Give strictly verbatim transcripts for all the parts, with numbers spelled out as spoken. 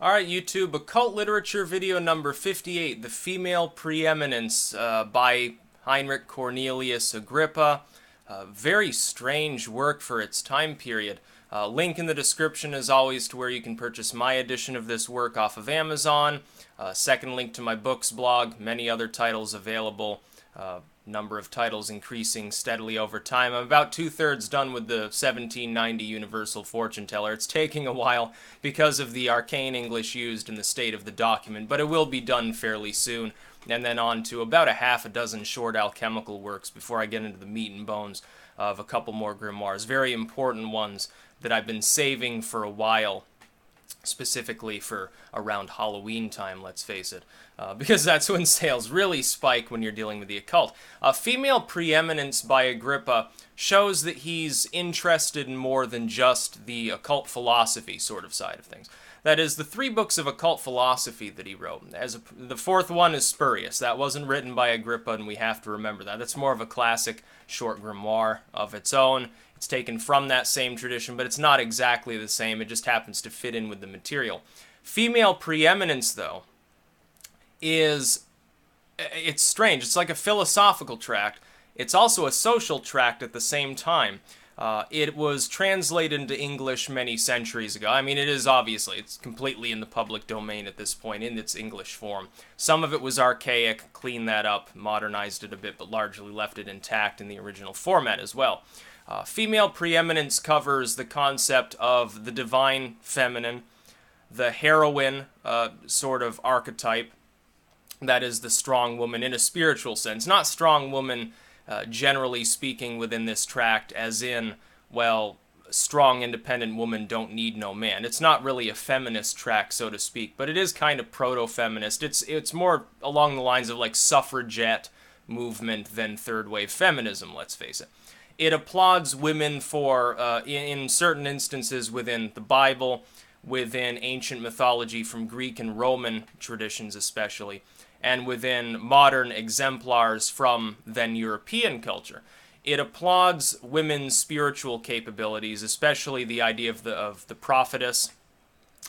All right, YouTube, Occult Literature video number fifty-eight, The Female Preeminence uh, by Heinrich Cornelius Agrippa. Uh, very strange work for its time period. Uh, link in the description, as always, to where you can purchase my edition of this work off of Amazon. Uh, second link to my books blog, many other titles available. Uh, number of titles increasing steadily over time. I'm about two-thirds done with the seventeen ninety Universal Fortune Teller. It's taking a while because of the arcane English used in the state of the document, but it will be done fairly soon, and then on to about a half a dozen short alchemical works before I get into the meat and bones of a couple more grimoires, very important ones that I've been saving for a while, specifically for around Halloween time, let's face it, uh, because that's when sales really spike when you're dealing with the occult. Uh, Female Preeminence by Agrippa shows that he's interested in more than just the occult philosophy sort of side of things. That is, the three books of occult philosophy that he wrote. As a, the fourth one is spurious. That wasn't written by Agrippa, and we have to remember that. That's more of a classic short grimoire of its own. It's taken from that same tradition, but it's not exactly the same. It just happens to fit in with the material. Female preeminence, though, is, it's strange. It's like a philosophical tract. It's also a social tract at the same time. Uh, it was translated into English many centuries ago. I mean, it is obviously, it's completely in the public domain at this point in its English form. Some of it was archaic, cleaned that up, modernized it a bit, but largely left it intact in the original format as well. Uh, female preeminence covers the concept of the divine feminine, the heroine uh, sort of archetype, that is the strong woman in a spiritual sense. Not strong woman, uh, generally speaking, within this tract, as in, well, strong, independent woman don't need no man. It's not really a feminist tract, so to speak, but it is kind of proto-feminist. It's, it's more along the lines of like suffragette movement than third-wave feminism, let's face it. It applauds women for, uh, in, in certain instances within the Bible, within ancient mythology from Greek and Roman traditions especially, and within modern exemplars from then-European culture. It applauds women's spiritual capabilities, especially the idea of the, of the prophetess,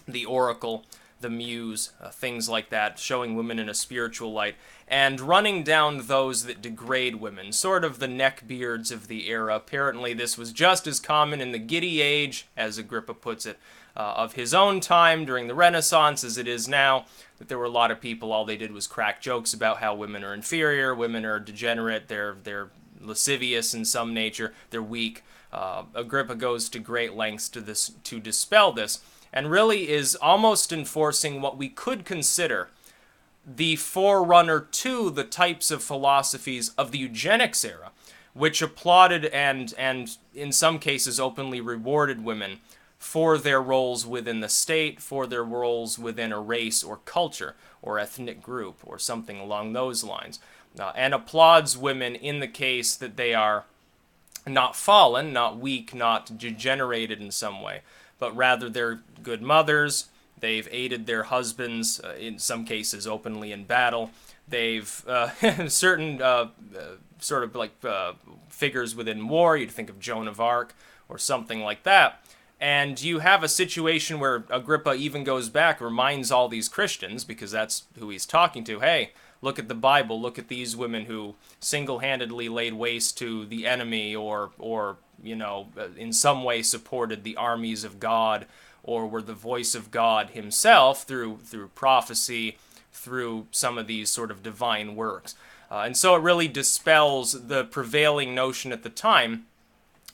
the oracle, the muse, uh, things like that, showing women in a spiritual light, and running down those that degrade women, sort of the neckbeards of the era. Apparently this was just as common in the giddy age, as Agrippa puts it, uh, of his own time during the Renaissance as it is now, that there were a lot of people, all they did was crack jokes about how women are inferior, women are degenerate, they're, they're lascivious in some nature, they're weak. Uh, Agrippa goes to great lengths to, this, to dispel this, and really is almost enforcing what we could consider the forerunner to the types of philosophies of the eugenics era, which applauded and, and in some cases openly rewarded women for their roles within the state, for their roles within a race or culture or ethnic group or something along those lines, uh, and applauds women in the case that they are not fallen, not weak, not degenerated in some way, but rather they're good mothers, they've aided their husbands, uh, in some cases openly in battle, they've, uh, certain uh, uh, sort of like uh, figures within war, you'd think of Joan of Arc or something like that, and you have a situation where Agrippa even goes back, reminds all these Christians, because that's who he's talking to, hey, look at the Bible, look at these women who single-handedly laid waste to the enemy or, or you know, in some way supported the armies of God or were the voice of God himself through, through prophecy, through some of these sort of divine works. Uh, and so it really dispels the prevailing notion at the time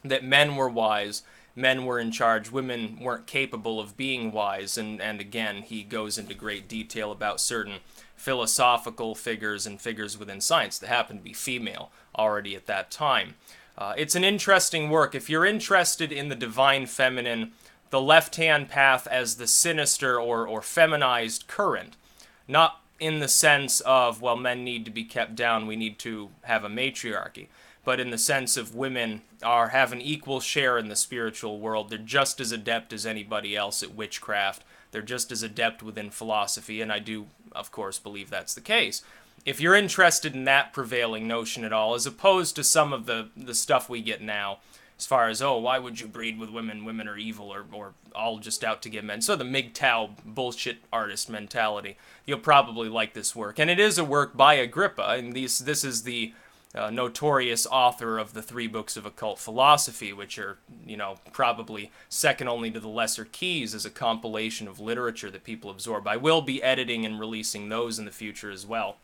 that men were wise, men were in charge, women weren't capable of being wise, and, and again, he goes into great detail about certain philosophical figures and figures within science that happen to be female already at that time. Uh, it's an interesting work. If you're interested in the divine feminine, the left-hand path as the sinister or, or feminized current, not in the sense of, well, men need to be kept down, we need to have a matriarchy, but in the sense of women are have an equal share in the spiritual world. They're just as adept as anybody else at witchcraft. They're just as adept within philosophy, and I do, of course, believe that's the case. If you're interested in that prevailing notion at all, as opposed to some of the, the stuff we get now, as far as, oh, why would you breed with women? Women are evil, or, or all just out to get men. So the M G T O W bullshit artist mentality. You'll probably like this work. And it is a work by Agrippa, and these, this is the uh, notorious author of the three books of occult philosophy, which are, you know, probably second only to the Lesser Keys as a compilation of literature that people absorb. I will be editing and releasing those in the future as well.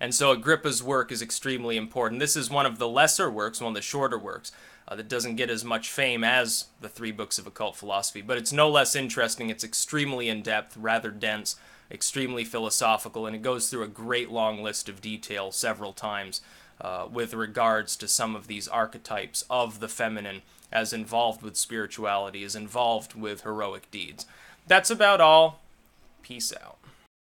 And so Agrippa's work is extremely important. This is one of the lesser works, one of the shorter works, uh, that doesn't get as much fame as the three books of occult philosophy, but it's no less interesting. It's extremely in-depth, rather dense, extremely philosophical, and it goes through a great long list of detail several times uh, with regards to some of these archetypes of the feminine as involved with spirituality, as involved with heroic deeds. That's about all. Peace out.